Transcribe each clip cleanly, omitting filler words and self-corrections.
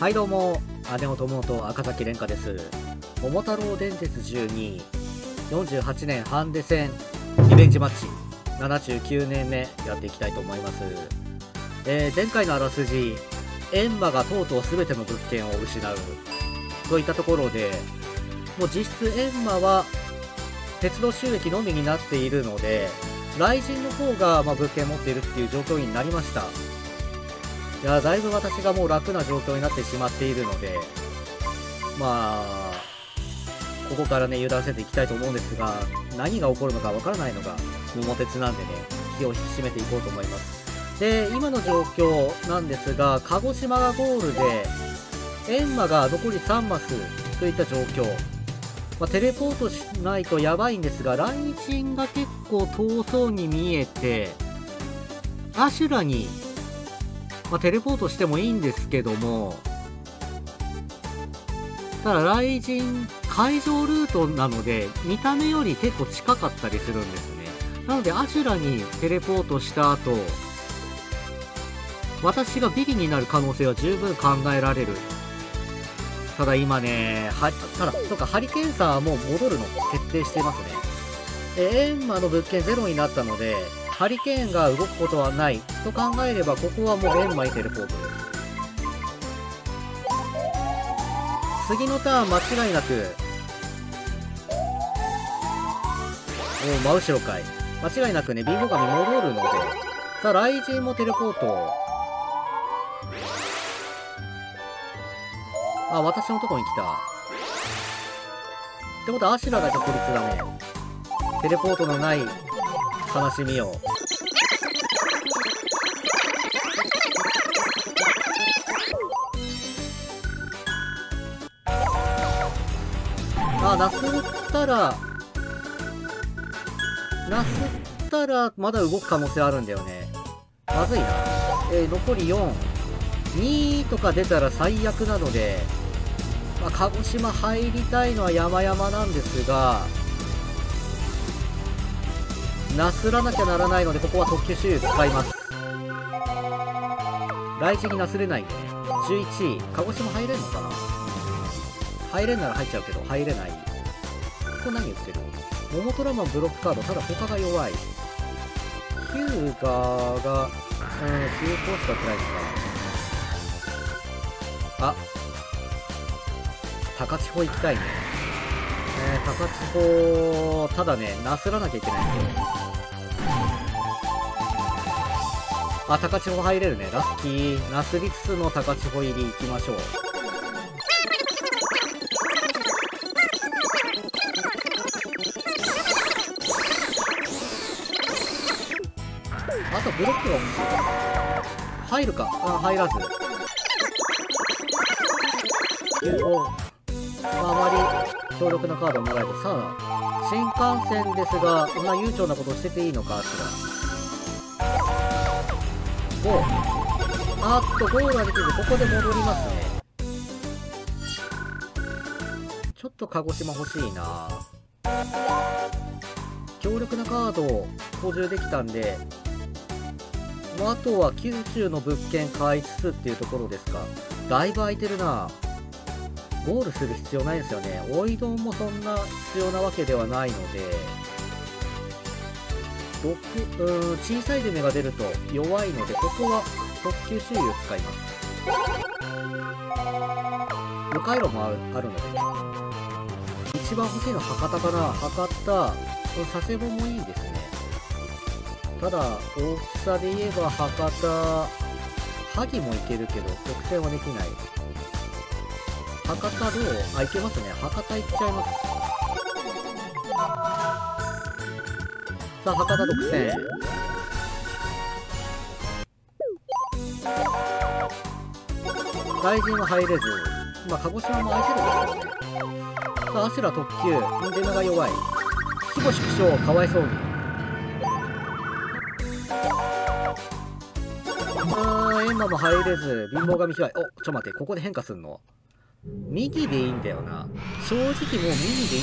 はいどうも、姉を友と赤崎廉歌です。桃太郎伝説12、48年ハンデ戦リベンジマッチ79年目やっていきたいと思います。前回のあらすじ、閻魔がとうとう全ての物件を失うといったところで、もう実質閻魔は鉄道収益のみになっているので、雷神の方が物件持っているっていう状況になりました。いや、だいぶ私がもう楽な状況になってしまっているので、ここからね、油断せていきたいと思うんですが、何が起こるのかわからないのが桃鉄なんでね、気を引き締めていこうと思います。で、今の状況なんですが、鹿児島がゴールで閻魔が残り3マスといった状況、テレポートしないとやばいんですが、雷神が結構遠そうに見えて、アシュラに、テレポートしてもいいんですけども、ただ雷神海上ルートなので見た目より結構近かったりするんですね。なのでアシュラにテレポートした後、私がビリになる可能性は十分考えられる。ただ今ね、ハリケーンさんはもう戻るの決定していますね。閻魔の物件ゼロになったので、ハリケーンが動くことはないと考えれば、ここはもう閻魔にテレポートです。次のターン間違いなく、もう真後ろかい、間違いなくね、貧乏神戻るので、さあ雷神もテレポート、あ、私のとこに来た。ってことは、アシュラだけ孤立だね。テレポートのない悲しみを。あ、なすったら、まだ動く可能性あるんだよね。まずいな。残り4。2とか出たら最悪なので、鹿児島入りたいのは山々なんですが、なすらなきゃならないので、ここは特急周遊使います。来週になすれないね。11位、鹿児島入れんのかな。入れんなら入っちゃうけど、入れない。ここ何言ってる。モモトラマンブロックカード、ただ他が弱い。ヒューガーが中古しかくらいのか。あ、高千穂行きたいね。高千穂、ただね、なすらなきゃいけないんだよ。あ、高千穂入れるね。ラッキー。なすりつつの高千穂入り行きましょう。あとブロックが欲しい。入るか。あ、入らず。あまり強力なカードをもらえて、さあ新幹線ですが、こんな悠長なことをしてていいのかしら。5、ゴールができず、ここで戻りますね。ちょっと鹿児島欲しいな。強力なカードを補充できたんで、あとは九州の物件買いつつっていうところですか。だいぶ空いてるな。ゴールする必要ないですよね。おいどんもそんな必要なわけではないので、6、小さい夢が出ると弱いので、ここは特急周遊使います。5回路もあるので、一番欲しいのは博多かな。博多、佐世保もいいですね。ただ大きさで言えば博多、萩もいけるけど特選はできない。博多どう？あ、行けますね。博多行っちゃいます。さあ、博多独占。大臣は入れず、鹿児島も空いてるんですよね。さあ、アシュラ特急、運転が弱い。規模縮小、かわいそうに。閻魔も入れず、貧乏神被害。お、ちょ待って、ここで変化すんの右でいいんだよな。正直もう右でいい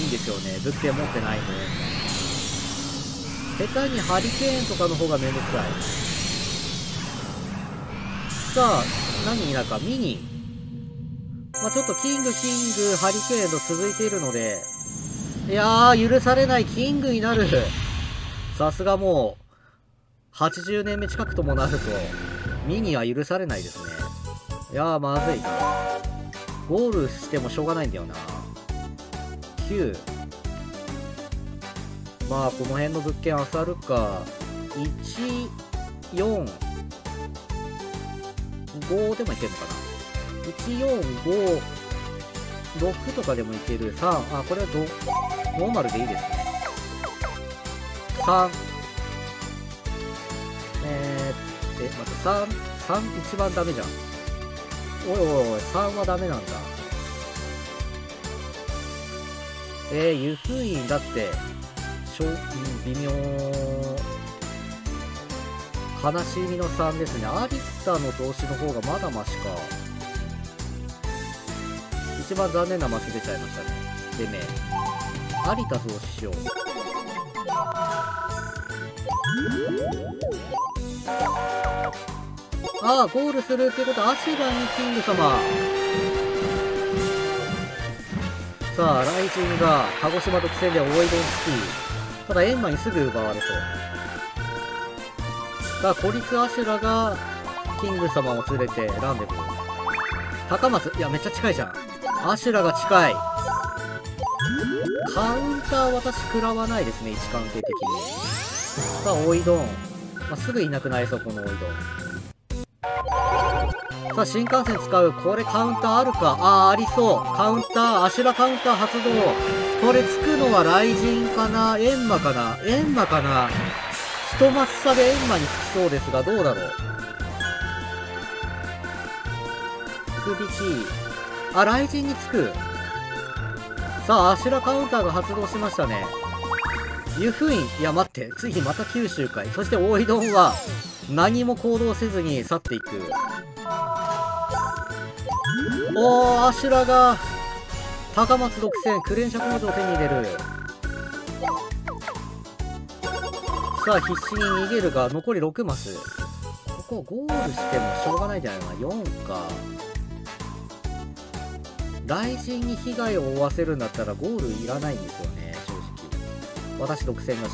んですよね。物件持ってないので、下手にハリケーンとかの方がめんどくさい。さあ、何になるか、ミニ。まあ、ちょっとキング、ハリケーンと続いているので、いやー、許されない、キングになる。さすがもう、80年目近くともなると、ミニは許されないですね。いやー、まずいな。ゴールしてもしょうがないんだよな。9。まあ、この辺の物件あさるか。1、4、5でもいけるのかな。1、4、5、6とかでもいける。3、あ、これはノーマルでいいですね。3、待って、3一番ダメじゃん。おいおいおい、3はダメなんだ。湯布院だって、微妙。悲しみの3ですね。有田の投資の方がまだマシか。一番残念なマシ出ちゃいましたね。でね、有田投資しよう。ああ、ゴールするってことは、アシラにキング様。さあ、ライジンが鹿児島独占で大井ドンスキー。ただ、エンマにすぐ奪われそう。さあ、孤立アシュラがキング様を連れてランデブー。高松、いや、めっちゃ近いじゃん。アシュラが近い。カウンター、私、食らわないですね、位置関係的に。さあ、大井ドン。まあ、すぐいなくなりそう、この大井ドン。さあ、新幹線使う。これ、カウンターあるか。ああ、ありそう。カウンター、アシュラカウンター発動。これ、つくのは雷神かな、エンマかな、一マス差でエンマにつきそうですが、どうだろう。あ、雷神につく。さあ、アシュラカウンターが発動しましたね。湯布院、いや待って、次また九州かい。そして大井丼は何も行動せずに去っていく。おー、アシュラが高松独占、クレーン尺文字を手に入れる。さあ、必死に逃げるが、残り6マス。ここゴールしてもしょうがないじゃないかな。4か。雷神に被害を負わせるんだったらゴールいらないんですよね、正直。私独占だし。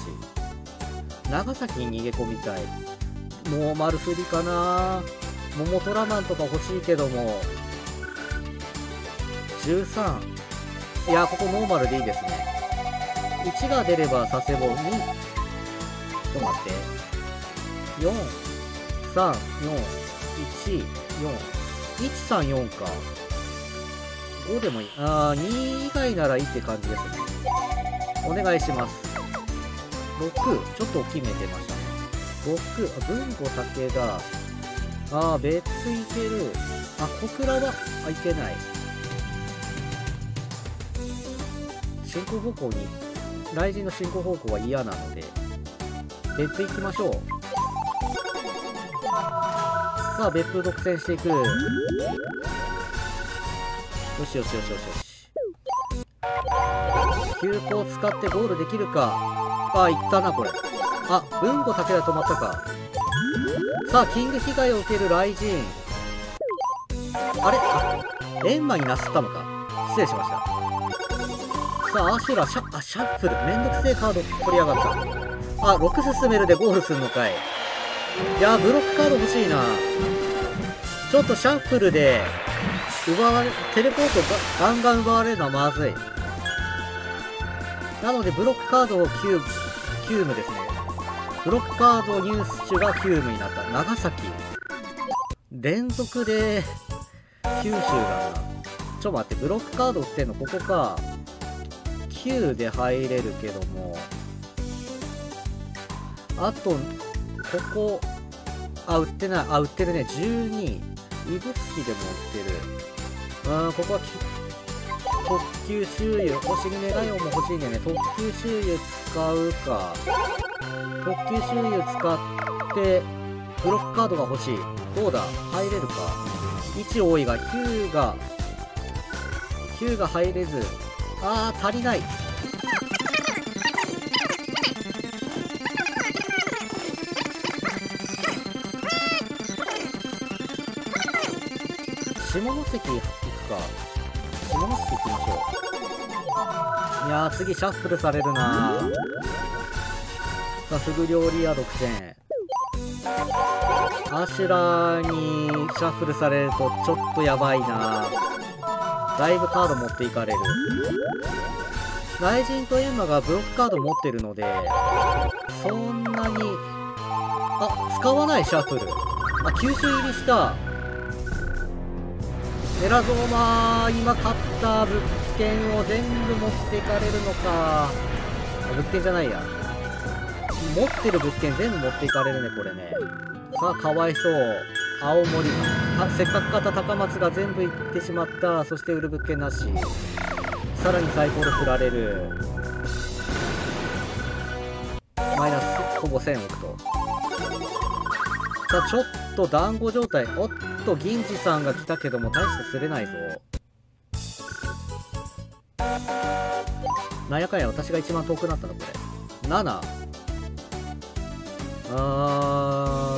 長崎に逃げ込みたい。ノーマル振りかな。桃トラマンとか欲しいけども。13。いや、ここノーマルでいいですね。1が出れば佐世保に。ちょっと待って。4、3、4、1、4。1、3、4か。5でもいい。ああ、2以外ならいいって感じですね。お願いします。6、ちょっと大きめ出ましたね。6、文庫武田。ああ、別いける。あ、小倉は、あ、いけない。進行方向に、雷神の進行方向は嫌なので、別いきましょう。さあ、別府独占していく。よし。急行使ってゴールできるか。ああ、いったな、これ。あ、文庫武田止まったか。さあ、キング被害を受ける雷神。あれ、あ、エンマになすったのか。失礼しました。さあ、アシュラ、シャッフル。めんどくせえカード取りやがった。あ、6進めるでゴールするのかい。いや、ブロックカード欲しいな。ちょっとシャッフルで、テレポートガンガン奪われるのはまずい。なので、ブロックカードをキュームですね。ブロックカード入手がキュームになった。長崎。連続で、九州だな。ちょ待って、ブロックカード売ってんのここか。9で入れるけども。あと、ここ。あ、売ってない。あ、売ってるね。12。指宿でも売ってる。ここは特急周遊。お尻願いをも欲しいんだよね。特急周遊使うか。特急周遊使って、ブロックカードが欲しい。どうだ、入れるか。1多いが、9が入れず。あー、足りない。下関行くか。下関行きましょう。いやー、次シャッフルされるなー。さあ、フグ料理屋6000円。アシュラーにシャッフルされるとちょっとやばいなー。だいぶカード持っていかれる。雷神とエンマがブロックカード持ってるので、そんなに、あ、使わないシャッフル。あ、吸収入りした。エラゾーマー、今買った物件を全部持っていかれるのか。物件じゃないや。持ってる物件全部持っていかれるね、これね。さあ、かわいそう。青森。あ、せっかく買った高松が全部行ってしまった。そして売る物件なし。さらにサイコロ振られる。マイナスほぼ1000億と。さあ、ちょっと団子状態。おっと、銀次さんが来たけども大して釣れないぞ。なんやかんや私が一番遠くなったのこれ。7。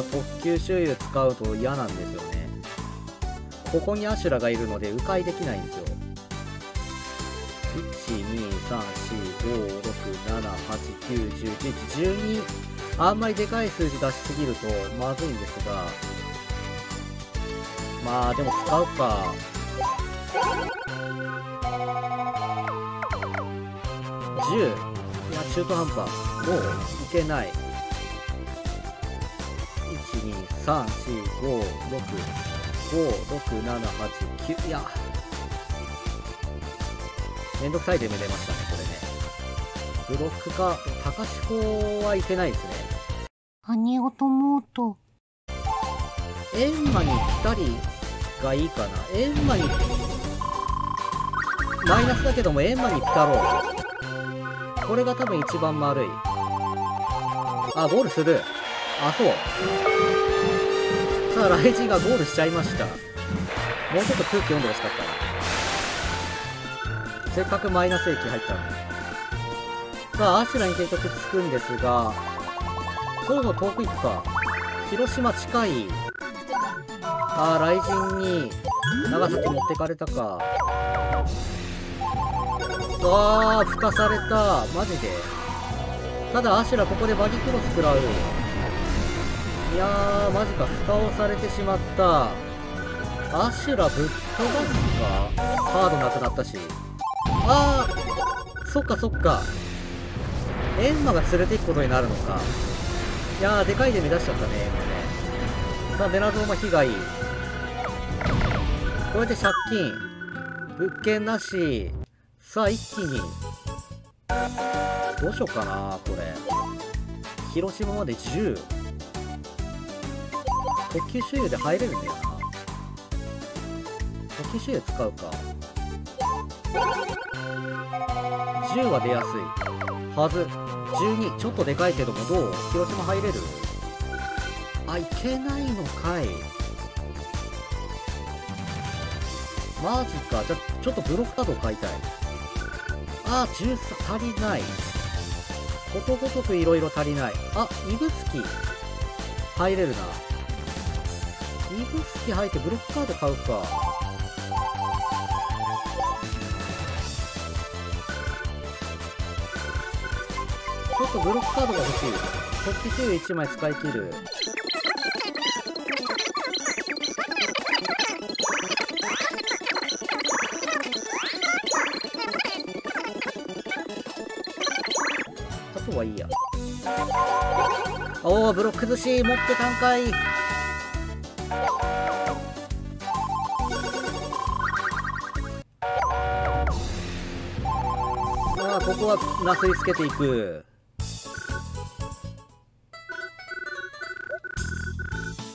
特急周遊使うと嫌なんですよね。ここにアシュラがいるので迂回できないんですよ。123456789101112、あんまりでかい数字出しすぎるとまずいんですが、まあでも使うか。10、いや中途半端、もういけない。123456789、いやめんどくさいでめれましたね、これね。ブロックか、高志向はいけないですね。何をと思うと。エンマに2人がいいかな。エンマに、マイナスだけどもエンマにピタロー。これが多分一番丸い。あ、ゴールする。あ、そう。さあ、ライジンがゴールしちゃいました。もうちょっと空気読んでほしかったな。せっかくマイナス駅入ったの。さあ、アシュラに結局着くんですが、そろそろ遠く行くか。広島近い。ああ、雷神に長崎持ってかれたか。ああ、付加された。マジで。ただ、アシュラここでバギクロス食らう。いやー、マジか。付加をされてしまった。アシュラぶっ飛ばすか。カードなくなったし。あー、そっかそっか。エンマが連れていくことになるのか。いやー、でかいで目指しちゃったね、今ね。さあ、ベラゾーマ被害。これで借金。物件なし。さあ、一気に。どうしようかな、これ。広島まで10。特急周遊で入れるんだよな。特急周遊使うか。10は出やすいはず。12、ちょっとでかいけども、どう？広島入れる？あ、いけないのかい。マジか。じゃあちょっとブロックカードを買いたい。あ、13足りない。ことごとくいろいろ足りない。あ、イブスキ入れるな。イブスキ入ってブロックカード買うか。ちょっとブロックカードが欲しい。特急周遊1枚使い切る。あとはいいや。おお、ブロック寿司持ってたんかい。ああ、ここはなすりつけていく。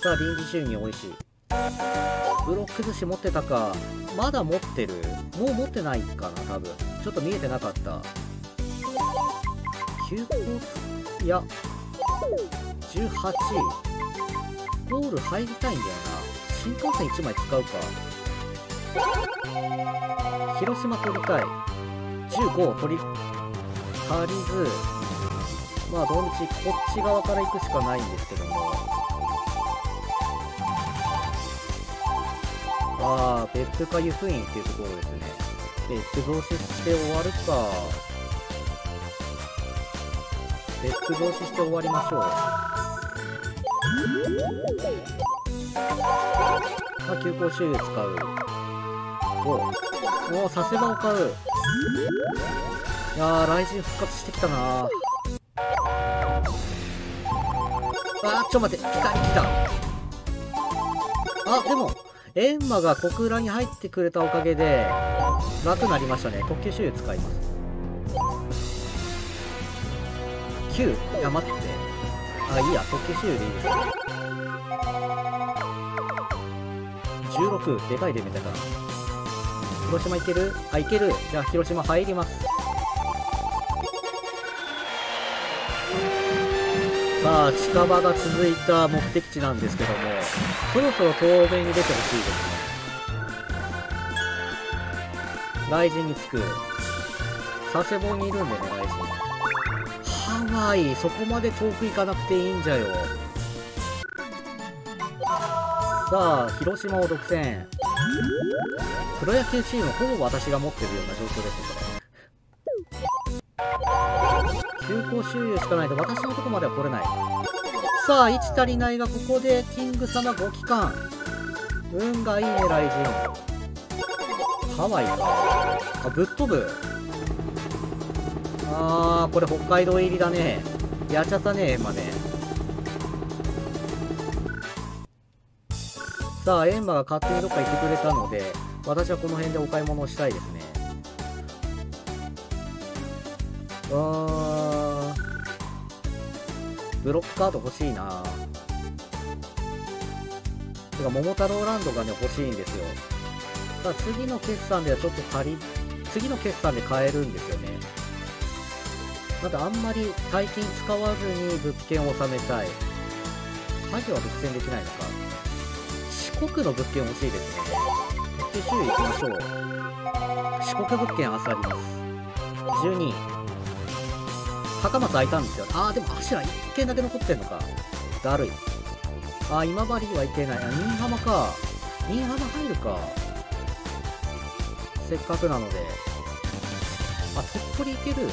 さあ、臨時収入美味しい。ブロック寿司持ってたか。まだ持ってる。もう持ってないかな、多分。ちょっと見えてなかった。9個、いや、18。ゴール入りたいんだよな。新幹線1枚使うか。広島取りたい。15足りず。まあ、どんち、こっち側から行くしかないんですけども。ああ、別府か湯布院っていうところですね。別府防止して終わるか。別府防止して終わりましょう。さあ、急行周遊使う。おお、佐世保を買う。いやー、雷神復活してきたなー。あー、ちょ待って、来た。あ、でもエンマが小倉に入ってくれたおかげで楽なりましたね。特急周遊使います。9、いや待って、あ、いいや、特急周遊でいいです。16、でかいでめちゃかな。広島行ける？あ、行ける。じゃあ広島入ります。さあ、近場が続いた目的地なんですけども、そろそろ東面に出てほしいですね。雷神に着く。佐世保にいるんだよね、雷神。ハワイ、そこまで遠く行かなくていいんじゃよ。さあ、広島を独占。プロ野球チーム、ほぼ私が持ってるような状況ですね、これ。急行周遊しかないと私のとこまでは来れない。さあ、1足りないがここでキング様5機関。運がいいね、雷神。ハワイか。あ、ぶっ飛ぶ。あー、これ北海道入りだね。やっちゃったね、エンマね。さあ、エンマが勝手にどっか行ってくれたので、私はこの辺でお買い物をしたいですね。ブロックカード欲しいな。てか、桃太郎ランドがね、欲しいんですよ。さあ、次の決算ではちょっと足り、次の決算で買えるんですよね。まだあんまり大金使わずに物件を納めたい。家業は独占できないのか。四国の物件欲しいですね。特急周遊行きましょう。四国物件あさります。12。高松空いたんですよ。あー、でも柱1軒だけ残ってんのか。だるい。あー、今治は行けない。あ、新居浜か。新居浜入るか。せっかくなので。あ、鳥取行ける。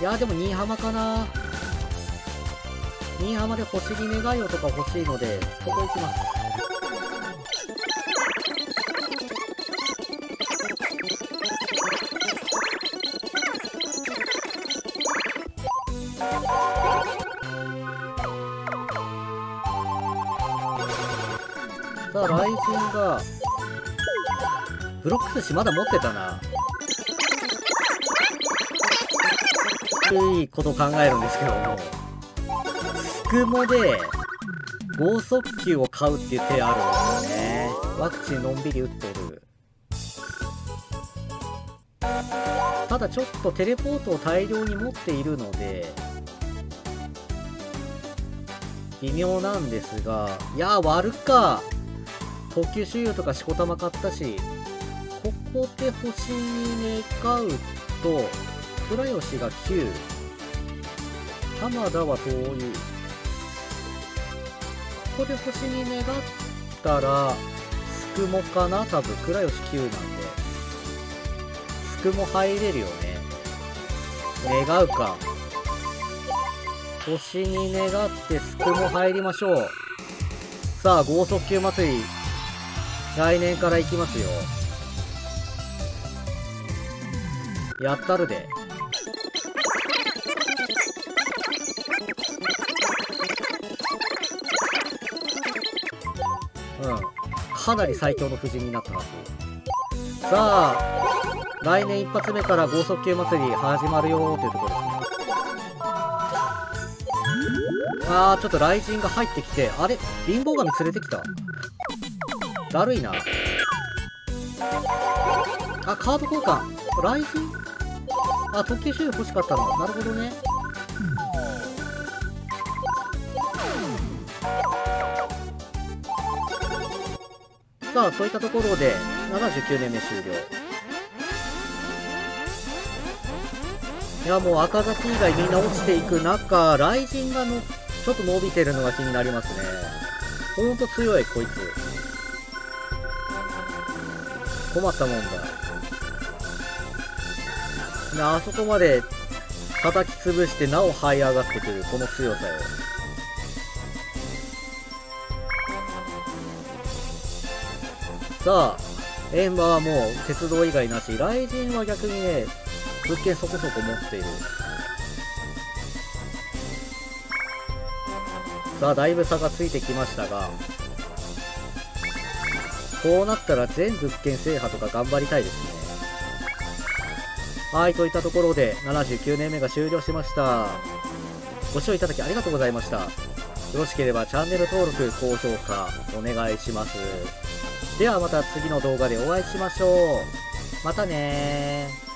いやー、でも新居浜かな。新居浜で星に願いをとか欲しいので、ここ行きます。さあ、雷神がブロック寿司まだ持ってたなということを考えるんですけども、すくもで剛速球を買うっていう手あるんですよね。ワクチンのんびり打ってる。ただちょっとテレポートを大量に持っているので微妙なんですが、いやー、割るか。特急周遊とかしこたま買ったし、ここで星に願うと倉吉が9、浜田は遠い。ここで星に願ったらすくもかな、多分倉吉9なんですくも入れるよね。願うか。星に願ってすくも入りましょう。さあ、剛速球祭り来年から行きますよ。やったるで。うん、かなり最強の布陣になってます。さあ、来年一発目から剛速球祭り始まるよーというところですね。あー、ちょっと雷神が入ってきて、あれ、貧乏神連れてきた。だるいな。あ、カード交換。雷神？あ、特急周遊欲しかったの。なるほどね。さあ、そういったところで、79年目終了。いや、もう赤崎以外みんな落ちていく中、雷神がのちょっと伸びてるのが気になりますね。ほんと強いこいつ。困ったもんだ。なあそこまで叩き潰してなお這い上がってくるこの強さよ。さあエンバーはもう鉄道以外なし。雷神は逆にね物件そこそこ持っている。さあだいぶ差がついてきましたが、こうなったら全物件制覇とか頑張りたいですね。はい、といったところで79年目が終了しました。ご視聴いただきありがとうございました。よろしければチャンネル登録、高評価お願いします。ではまた次の動画でお会いしましょう。またねー。